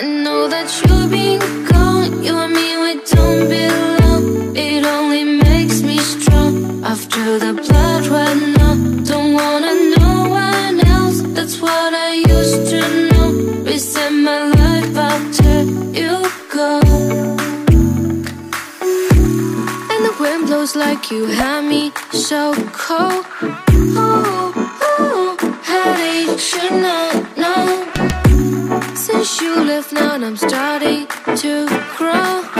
I know that you've been gone. You and me, we don't belong. It only makes me strong. After the blood right now, don't wanna know one else. That's what I used to know. Reset my life after you go. And the wind blows like you had me so cold. Oh, oh, how did you not know? Since you left now, I'm starting to grow.